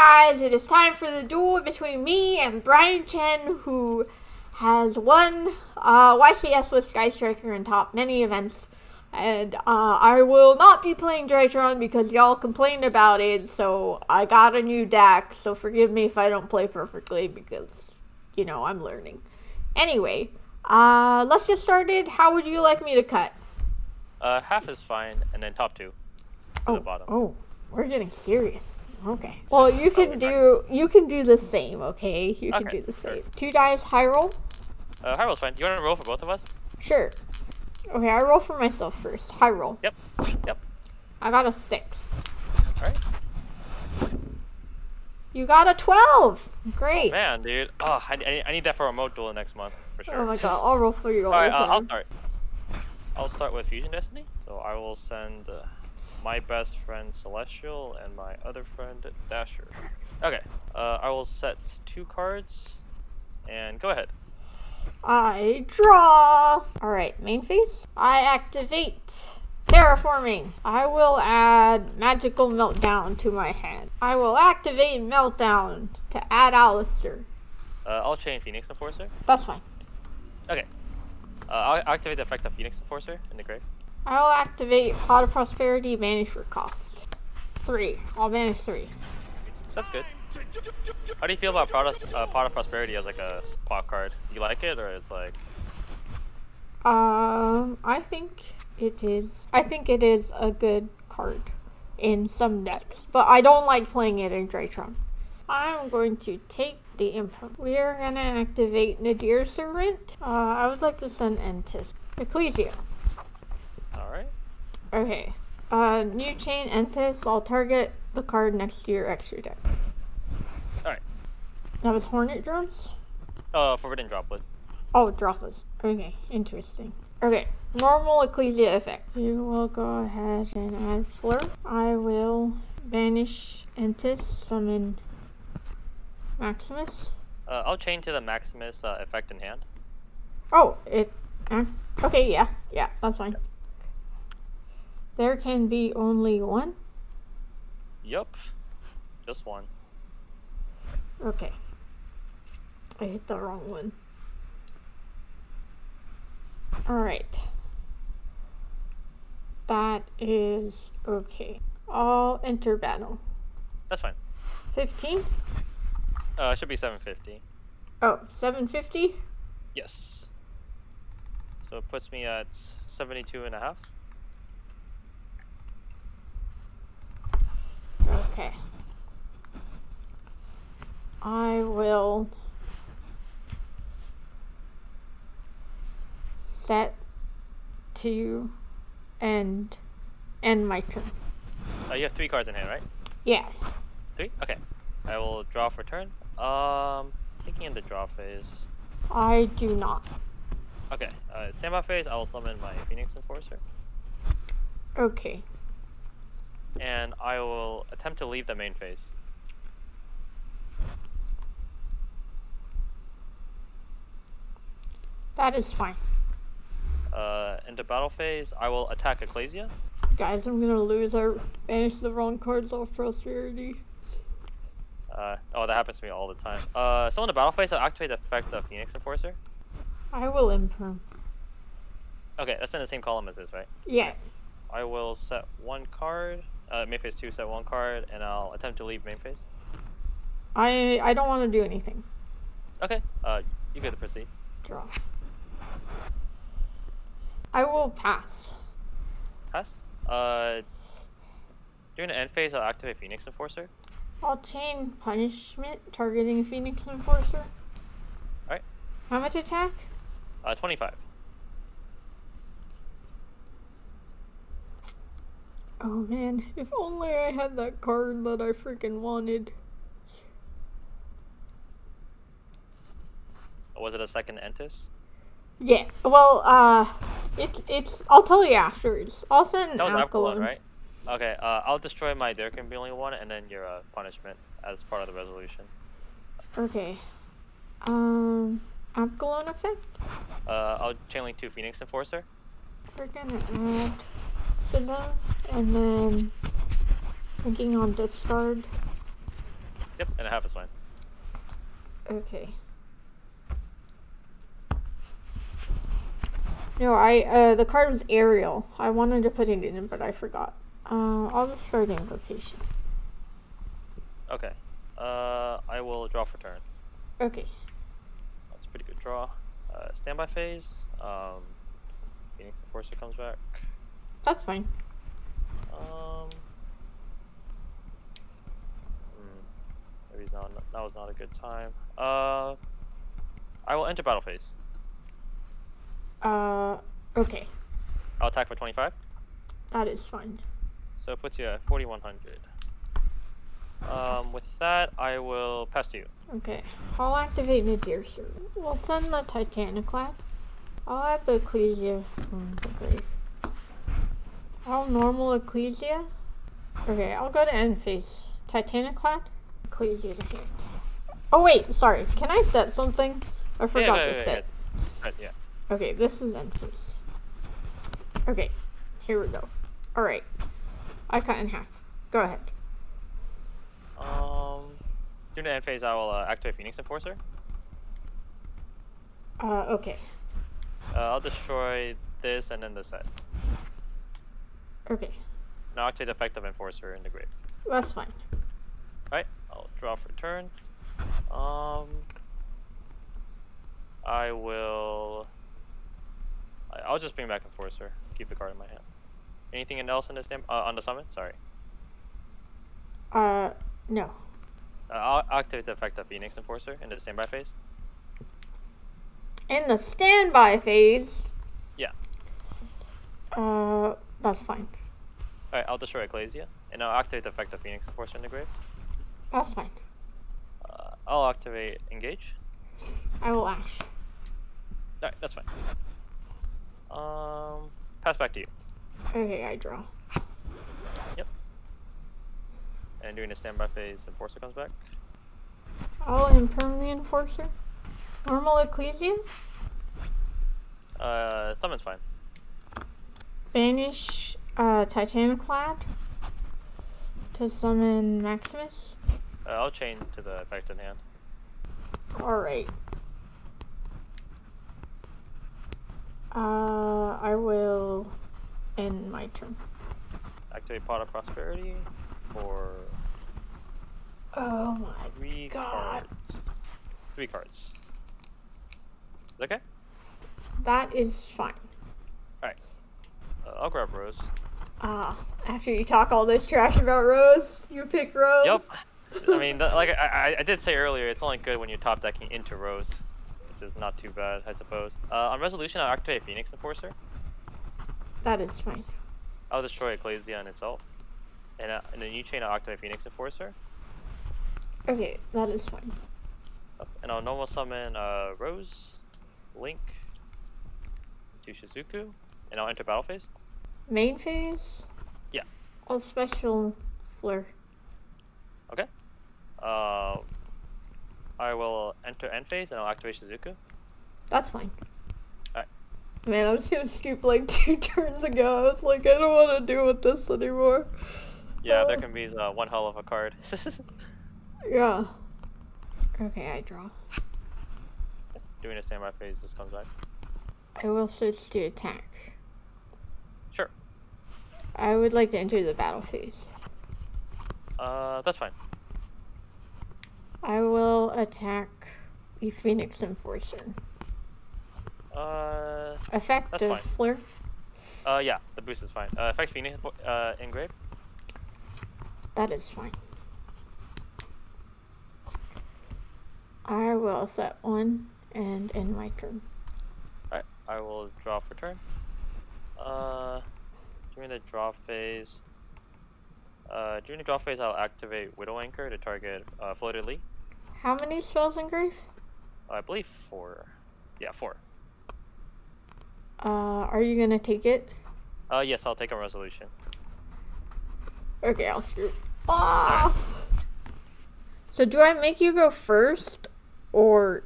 guys, it is time for the duel between me and Brian Chen, who has won YCS with Sky Striker and top many events. And I will not be playing Drytron because y'all complained about it, so I got a new deck, so forgive me if I don't play perfectly because, you know, I'm learning. Anyway, let's get started. How would you like me to cut? Half is fine, and then top two. Oh, the bottom. Oh, we're getting serious. Okay. Well, you can do the same, okay? You can do the same. Sure. Two dice, high roll? High roll's fine. Do you want to roll for both of us? Sure. Okay, I roll for myself first. High roll. Yep. Yep. I got a 6. Alright. You got a 12! Great. Oh, man, dude. Oh, I need that for a remote duel next month, for sure. Oh my god, I'll roll for you all. Alright, I'll start. I'll start with Fusion Destiny. So I will send my best friend Celestial and my other friend Dasher. Okay, I will set 2 cards and go ahead. I draw. Alright, main phase. I activate Terraforming. I will add Magical Meltdown to my hand. I will activate Meltdown to add Aleister. I'll chain Phoenix Enforcer. That's fine. Okay. I'll activate the effect of Phoenix Enforcer in the grave. I will activate Pot of Prosperity, banish for cost. 3. I'll banish 3. That's good. How do you feel about Pot of Prosperity as like a pot card? You like it, or it's like? I think it is. I think it is a good card in some decks, but I don't like playing it in Drytron. I'm going to take the input. We are gonna activate Nadir Servant. I would like to send Entis, Ecclesia. All right. Okay. New chain Entis. I'll target the card next to your extra deck. Alright. That was Hornet Drums? Forbidden Droplet. Oh, Droplets. Okay, interesting. Okay, normal Ecclesia effect. You will go ahead and add Fleur. I will banish Entis, summon Maximus. I'll chain to the Maximus effect in hand. Oh, it... okay, yeah. Yeah, that's fine. Yep. There Can Be Only One? Yup. Just one. Okay. I hit the wrong one. Alright. That is okay. I'll enter battle. That's fine. 15? It should be 750. Oh, 750? Yes. So it puts me at 72.5. Okay. I will set to end my turn. You have 3 cards in hand, right? Yeah. 3? Okay. I will draw for turn. Thinking in the draw phase. I do not. Okay. Standby phase, I will summon my Phoenix Enforcer. Okay. And I will attempt to leave the main phase. That is fine. Into battle phase, I will attack Ecclesia. Guys, I'm gonna lose. I banished the wrong cards off Prosperity. Oh, that happens to me all the time. So in the battle phase, I'll activate the effect of Phoenix Enforcer. I will imperm. Okay, that's in the same column as this, right? Yeah. I will set 1 card. Main phase 2, set 1 card, and I'll attempt to leave main phase. I don't want to do anything. Okay, you get to proceed. Draw. I will pass. Pass? During the end phase, I'll activate Phoenix Enforcer. I'll chain Punishment, targeting Phoenix Enforcer. Alright. How much attack? 25. Oh man, if only I had that card that I freaking wanted. Was it a second Entis? Yeah, well, it's I'll tell you afterwards. I'll send that was Abcalone, right? Okay, I'll destroy my There Can Be Only One and then your Punishment as part of the resolution. Okay. Abcalone effect? I'll chainlink to Phoenix Enforcer. We're gonna add to them, and then thinking on discard. Yep, and a half is fine. Okay. No, the card was Aerial. I wanted to put it in, but I forgot. I'll just start Invocation. Okay. I will draw for turn. Okay. That's a pretty good draw. Standby phase. Phoenix Enforcer comes back. That's fine. Maybe that was not a good time. I will enter battle phase. Okay. I'll attack for 25. That is fine. So it puts you at 4100. With that, I will pass to you. Okay. I'll activate Nadir Servant. We'll send the Titaniklad. I'll add the Ecclesia from the grave. I'll normal Ecclesia. Okay, I'll go to end phase. Titaniklad, Ecclesia to hit. Oh wait, sorry. Can I set something? I forgot to set. Yeah. Okay, this is Entis. Okay, here we go. Alright. I cut in half. Go ahead. During the end phase, I will activate Phoenix Enforcer. Okay. I'll destroy this and then this set. Okay. Now activate the effect of Enforcer in the grave. That's fine. Alright, I'll draw for turn. I will... I'll just bring back Enforcer. Keep the card in my hand. Anything else in this on the summon? Sorry. No. I'll activate the effect of Phoenix Enforcer in the standby phase. In the standby phase? Yeah. That's fine. Alright, I'll destroy Ecclesia, and I'll activate the effect of Phoenix Enforcer in the grave. That's fine. I'll activate Engage. I will Ash. Alright, that's fine. Pass back to you. Okay, I draw. Yep. And during the standby phase, Enforcer comes back. I'll imperm the Enforcer. Normal Ecclesia? Summon's fine. Banish, Titaniklad to summon Maximus. I'll chain to the effect in hand. Alright. I will end my turn. Activate Pot of Prosperity for... Oh my god. Three cards. Is that okay? That is fine. Alright. I'll grab Rose. After you talk all this trash about Rose, you pick Rose? Yep. I mean, like I did say earlier, it's only good when you're top decking into Rose. Is not too bad, I suppose. On resolution, I'll activate Phoenix Enforcer. That is fine. I'll destroy Ecclesia on itself. And in the new chain, I'll activate Phoenix Enforcer. Okay, that is fine. And I'll normal summon Rose, Link, to Shizuku, and I'll enter battle phase. Main phase? Yeah. I'll special Fleur. Okay. I will enter end phase and I'll activate Shizuku. That's fine. Alright. Man, I was gonna scoop like 2 turns ago. I was like, I don't want to deal with this anymore. Yeah, there can be one hell of a card. Yeah. Okay, I draw. Doing a standby phase, this comes back. I will switch to attack. Sure. I would like to enter the battle phase. That's fine. I will attack the Phoenix Enforcer. Effect of Fleur? Yeah, the boost is fine. Effect Phoenix Engrave? That is fine. I will set 1 and end my turn. Alright, I will draw for turn. During the draw phase... during the draw phase, I'll activate Widow Anchor to target Floated Lee. How many spells in grave? I believe 4. Yeah, 4. Are you gonna take it? Yes, I'll take a resolution. Okay, I'll screw. Ah! So do I make you go first, or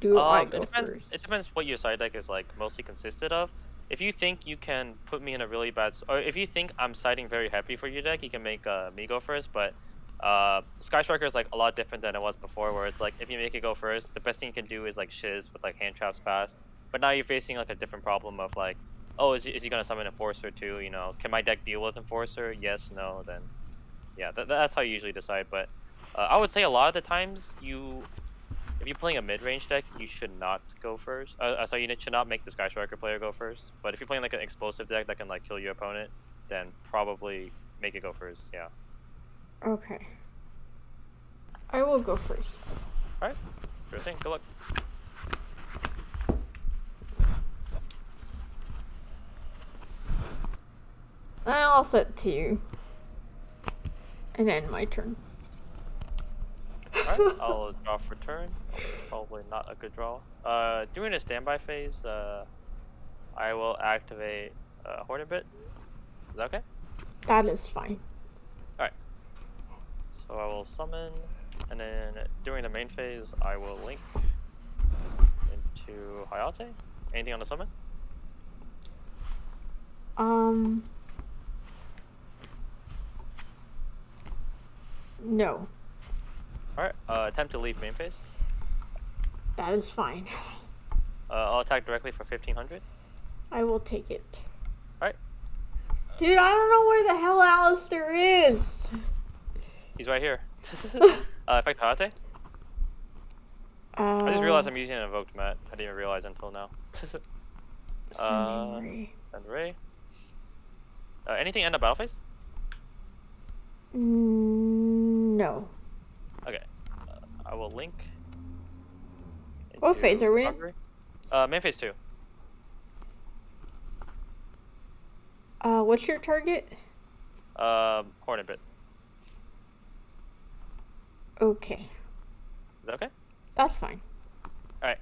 do I go first? It depends what your side deck is like mostly consisted of. If you think you can put me in a really bad, or if you think I'm siding very happy for your deck, you can make me go first. But Sky Striker is like a lot different than it was before, where it's like if you make it go first, the best thing you can do is like shiz with like hand traps pass. But now you're facing like a different problem of like, oh, is he gonna summon Enforcer too? You know, can my deck deal with Enforcer? Yes, no, then yeah, that's how you usually decide. But I would say a lot of the times if you're playing a mid-range deck, you should not go first. So you should not make the Sky Striker player go first. But if you're playing like an explosive deck that can like kill your opponent, then probably make it go first. Yeah. Okay. I will go first. All right. Sure thing. Good luck. I'll set to you. And then my turn. Alright, I'll draw for turn. Probably not a good draw. During a standby phase, I will activate Hornet Bit. Is that okay? That is fine. Alright. So I will summon, and then during the main phase, I will link into Hayate. Anything on the summon? No. Alright, attempt to leave main phase. That is fine. I'll attack directly for 1500. I will take it. Alright. Dude, I don't know where the hell Aleister is! He's right here. Effect Hayate? I just realized I'm using an Invoked Mat. I didn't even realize until now. Send Ray. Anything end up battle phase? No. Okay, I will link. What phase are we in? Main phase 2. What's your target? Hornet Bit. Okay. Is that okay? That's fine. Alright.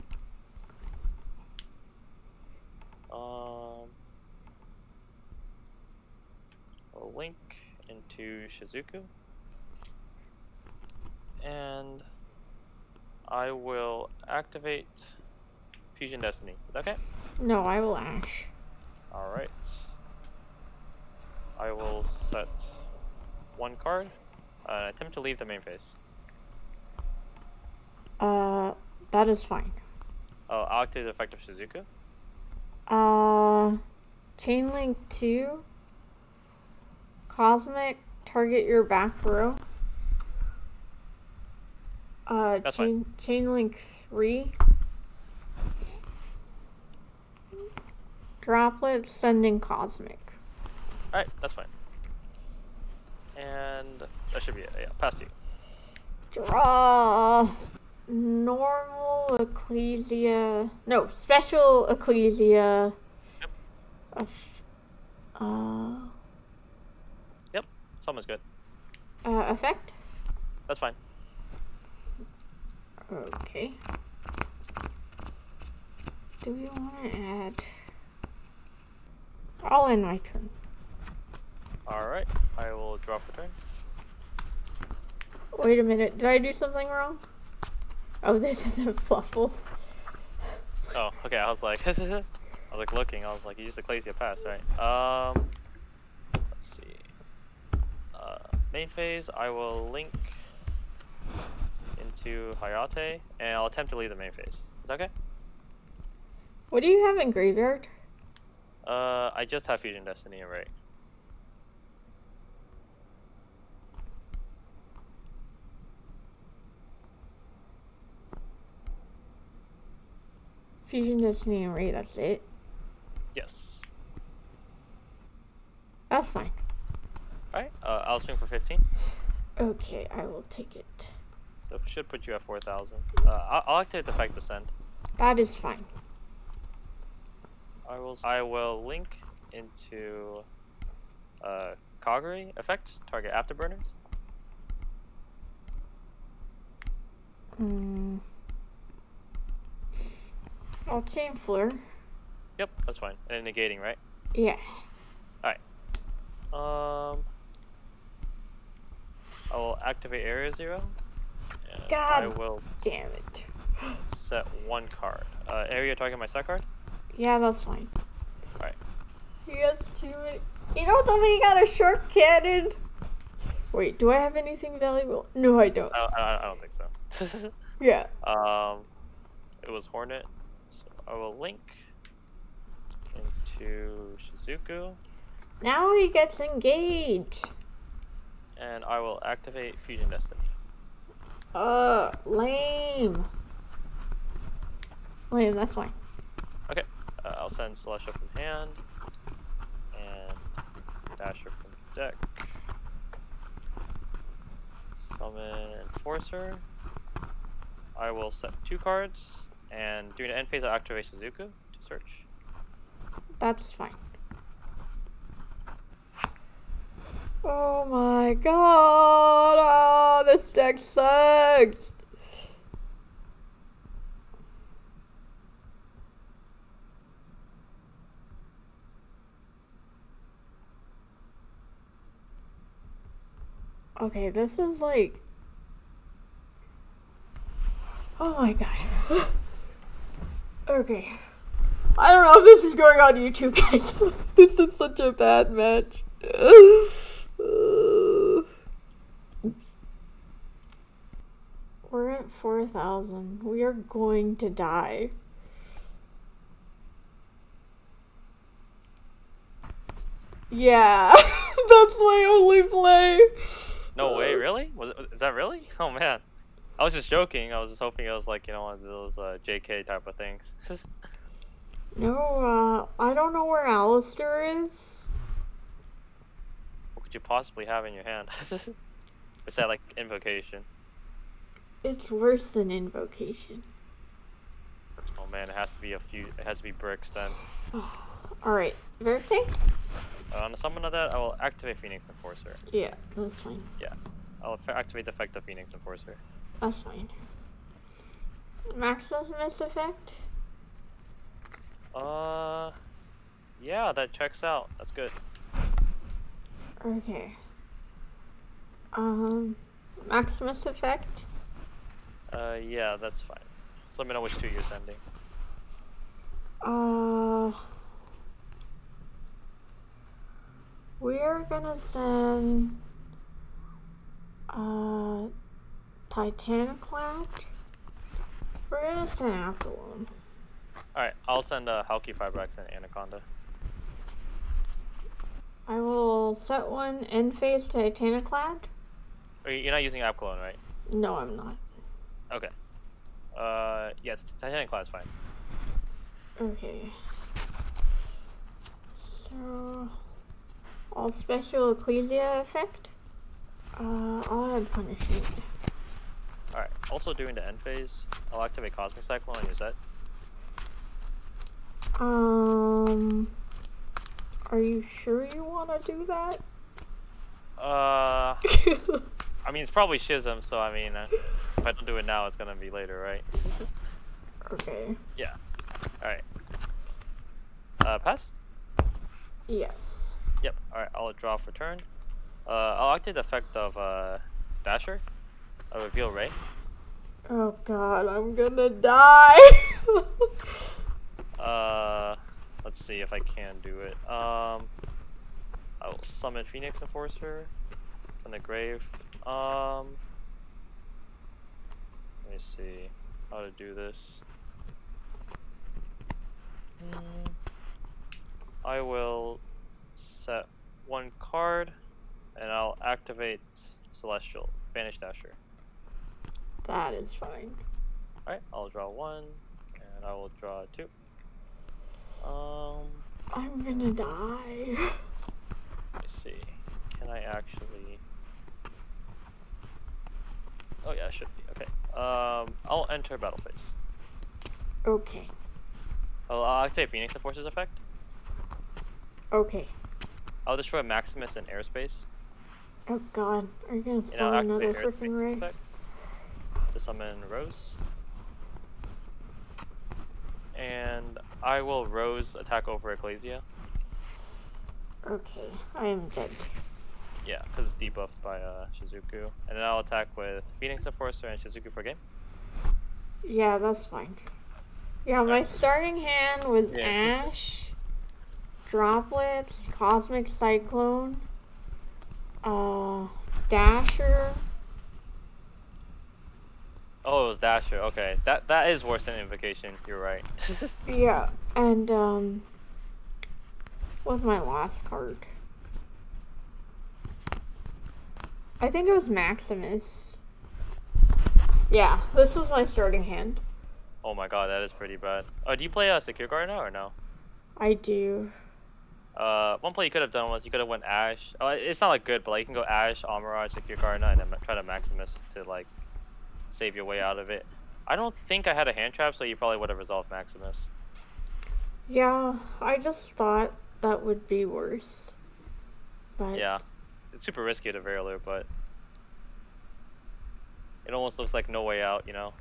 I'll link into Shizuku. And I will activate Fusion Destiny. Is that okay? No, I will Ash. Alright. I will set one card. Attempt to leave the main phase. That is fine. Oh, I'll activate the effect of Shizuku. Chainlink 2. Cosmic, target your back row. Chainlink 3. Droplet, sending Cosmic. Alright, that's fine. And that should be it. Yeah, past you. Draw. Normal Ecclesia. No, special Ecclesia. Yep. Yep, someone's good. Effect? That's fine. Okay. Do we want to add? I'll end my turn. Alright, I will drop the turn. Wait a minute, did I do something wrong? Oh, this isn't Fluffles. Oh, okay, I was like, looking, I was like, you used the Ecclesia pass, right? Let's see. Main phase, I will link to Hayate, and I'll attempt to leave the main phase. Is that okay? What do you have in graveyard? I just have Fusion Destiny and Ray. Fusion Destiny and Ray, that's it? Yes. That's fine. Alright, I'll swing for 15. Okay, I will take it. So it should put you at 4,000. I'll activate the effect to send. That is fine. I will link into Kagari effect, target afterburners. I'll chain Fleur. Yep, that's fine. And negating, right? Yeah. Alright. I will activate Area 0. God, I will damn it. Set one card. Area target my set card? Yeah, that's fine. Alright. He has too many. You know, something, you got a short cannon. Wait, do I have anything valuable? No, I don't. I don't think so. Yeah. It was Hornet. So I will link into Shizuku. Now he gets engaged. And I will activate Fusion Destiny. Lame. Lame, that's fine. Okay, I'll send Celestial from hand. And Dasher from deck. Summon Enforcer. I will set 2 cards. And during the end phase, I'll activate Shizuku to search. That's fine. Oh my god! Oh, this deck sucks! Okay, this is like... Oh my god. Okay. I don't know if this is going on YouTube, guys. This is such a bad match. We're at 4,000. We are going to die. Yeah, that's my only play. No way, really? Is that really? Oh man, I was just joking. I was just hoping it was like, you know, one of those JK type of things. No, I don't know where Aleister is. You possibly have in your hand? It's that like Invocation. It's worse than Invocation. Oh man, it has to be a few. It has to be bricks then. Oh, all right, Verity. On the summon of that, I will activate Phoenix Enforcer. Yeah, that's fine. Yeah, I'll activate the effect of Phoenix Enforcer. That's fine. Maximus effect. Yeah, that checks out. That's good. Okay. Maximus effect? Yeah, that's fine. Just let me know which two you're sending. We're gonna send... Titaniklad? We're gonna send Abcalone. Alright, I'll send Halki, Fibrax, and Anaconda. I will set one end phase Titaniklad. You're not using Abcalone, right? No, I'm not. Okay. Yes, Titaniklad is fine. Okay. So, all special Ecclesia effect. I'll add Punishment. All right. Also during the end phase, I'll activate Cosmic Cyclone on your set. Are you sure you want to do that? I mean, it's probably Schism, so I mean, if I don't do it now, it's gonna be later, right? Okay. Yeah. All right. Pass? Yes. Yep. All right. I'll draw for turn. I'll activate the effect of Dasher. I'll reveal Ray. Oh God, I'm gonna die. Let's see if I can do it. I will summon Phoenix Enforcer from the grave. Let me see how to do this. I will set 1 card, and I'll activate Celestial, Banish Dasher. That is fine. All right, I'll draw 1, and I will draw 2. I'm gonna die. Let's see. Can I actually? Oh yeah, I should be. Okay. I'll enter battle phase. Okay. I'll activate Phoenix Enforcer's effect. Okay. I'll destroy Maximus in airspace. Oh god, are you gonna summon another freaking ray? To summon Rose. And I will Rose attack over Ecclesia. Okay, I am dead. Yeah, because it's debuffed by Shizuku. And then I'll attack with Phoenix Enforcer and Shizuku for game. Yeah, that's fine. Yeah, my starting hand was Ash, Droplets, Cosmic Cyclone, Dasher. Oh, it was Dasher. Okay, that is worse than Invocation. You're right. Yeah, and what was my last card? I think it was Maximus. Yeah, this was my starting hand. Oh my god, that is pretty bad. Oh, do you play Secure Gardner or no? I do. One play you could have done was you could have went Ash. Oh, it's not like good, but like you can go Ash, Amaraj, Secure Gardner, and then try to Maximus to like save your way out of it. I don't think I had a hand trap, so you probably would have resolved Maximus. Yeah, I just thought that would be worse. But yeah, it's super risky to Veiler, but it almost looks like no way out, you know?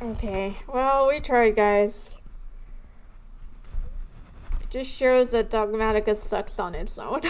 Okay, well, we tried, guys. It just shows that Dogmatica sucks on its own.